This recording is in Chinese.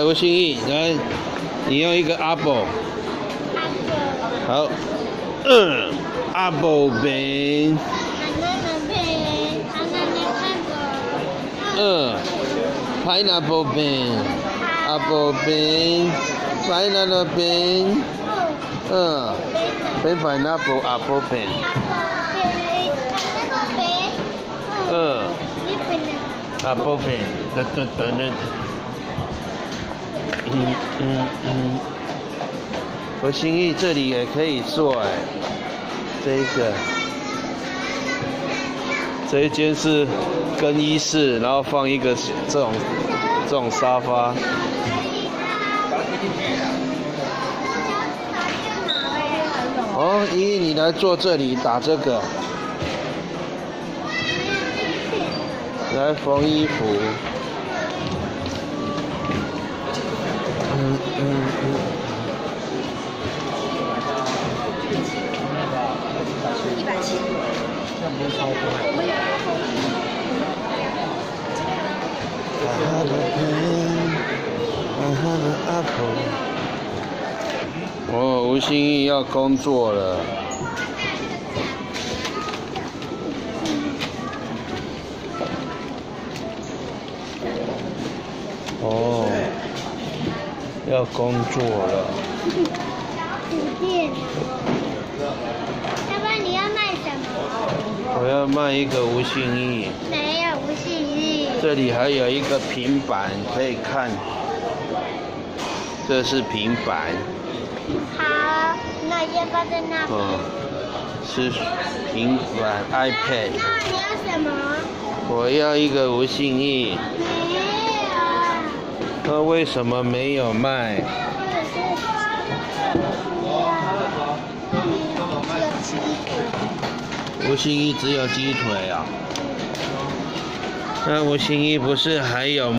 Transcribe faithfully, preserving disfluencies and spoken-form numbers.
来，我信义，来，你用一个阿宝，好，嗯，阿宝饼，嗯 ，pineapple 饼，阿宝饼 ，pineapple 饼，嗯 ，pineapple 阿宝饼，嗯，阿宝饼，等等等等。 嗯嗯嗯，我心意这里也可以做哎，这一个，这一间是更衣室，然后放一个这种这种沙发。哦，依依你来坐这里打这个，来缝衣服。 嗯嗯嗯。一百七。I have a pen, I have an apple。哦，吴心怡要工作了。哦。 要工作了。酒店。要不然你要卖什么？我要卖一个吴信义。没有吴信义。这里还有一个平板可以看，这是平板。好，那要不要在那边？哦，是平板 iPad。那你要什么？我要一个吴信义。 那为什么没有卖？吴心一只有鸡腿啊！那吴心一不是还有？